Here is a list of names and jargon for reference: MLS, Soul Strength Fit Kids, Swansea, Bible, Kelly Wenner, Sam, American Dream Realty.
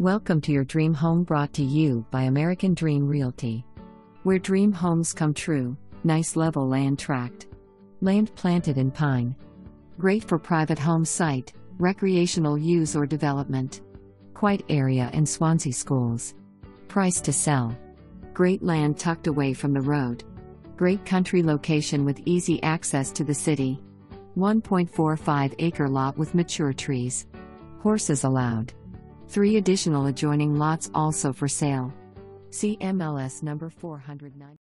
Welcome to your dream home, brought to you by American Dream Realty, where dream homes come true. Nice level land tract, land planted in pine, great for private home site, recreational use or development, quiet area and Swansea schools. Price to sell, great land tucked away from the road, great country location with easy access to the city, 1.45 acre lot with mature trees, horses allowed. 3 additional adjoining lots also for sale. See MLS number 409.